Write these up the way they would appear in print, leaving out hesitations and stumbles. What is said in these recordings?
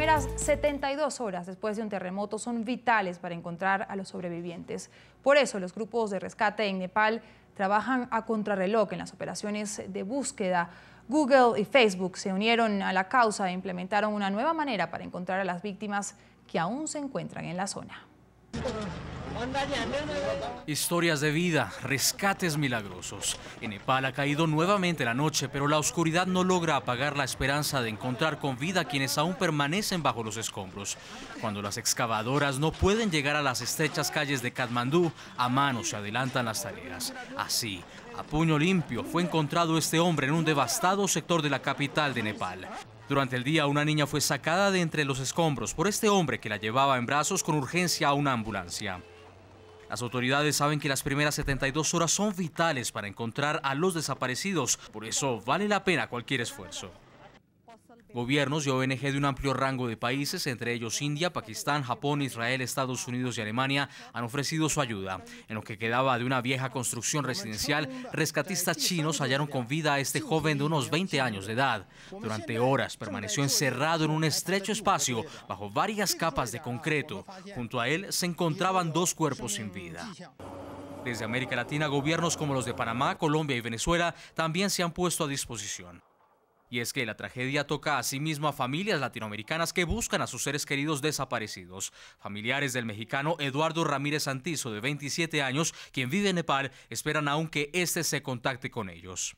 primeras 72 horas después de un terremoto son vitales para encontrar a los sobrevivientes. Por eso los grupos de rescate en Nepal trabajan a contrarreloj en las operaciones de búsqueda. Google y Facebook se unieron a la causa e implementaron una nueva manera para encontrar a las víctimas que aún se encuentran en la zona. Historias de vida, rescates milagrosos. En Nepal ha caído nuevamente la noche, pero la oscuridad no logra apagar la esperanza de encontrar con vida a quienes aún permanecen bajo los escombros. Cuando las excavadoras no pueden llegar a las estrechas calles de Katmandú, a mano se adelantan las tareas. Así, a puño limpio, fue encontrado este hombre en un devastado sector de la capital de Nepal. Durante el día, una niña fue sacada de entre los escombros por este hombre que la llevaba en brazos con urgencia a una ambulancia. Las autoridades saben que las primeras 72 horas son vitales para encontrar a los desaparecidos, por eso vale la pena cualquier esfuerzo. Gobiernos y ONG de un amplio rango de países, entre ellos India, Pakistán, Japón, Israel, Estados Unidos y Alemania, han ofrecido su ayuda. En lo que quedaba de una vieja construcción residencial, rescatistas chinos hallaron con vida a este joven de unos 20 años de edad. Durante horas permaneció encerrado en un estrecho espacio bajo varias capas de concreto. Junto a él se encontraban dos cuerpos sin vida. Desde América Latina, gobiernos como los de Panamá, Colombia y Venezuela también se han puesto a disposición. Y es que la tragedia toca asimismo a familias latinoamericanas que buscan a sus seres queridos desaparecidos. Familiares del mexicano Eduardo Ramírez Santizo, de 27 años, quien vive en Nepal, esperan aún que este se contacte con ellos.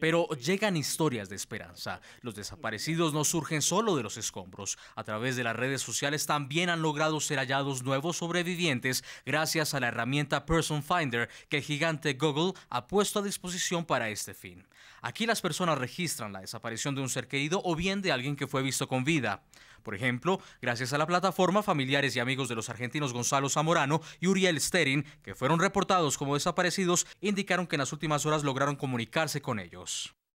Pero llegan historias de esperanza. Los desaparecidos no surgen solo de los escombros. A través de las redes sociales también han logrado ser hallados nuevos sobrevivientes gracias a la herramienta Person Finder que el gigante Google ha puesto a disposición para este fin. Aquí las personas registran la desaparición de un ser querido o bien de alguien que fue visto con vida. Por ejemplo, gracias a la plataforma, familiares y amigos de los argentinos Gonzalo Zamorano y Uriel Sterin, que fueron reportados como desaparecidos, indicaron que en las últimas horas lograron comunicarse con ellos.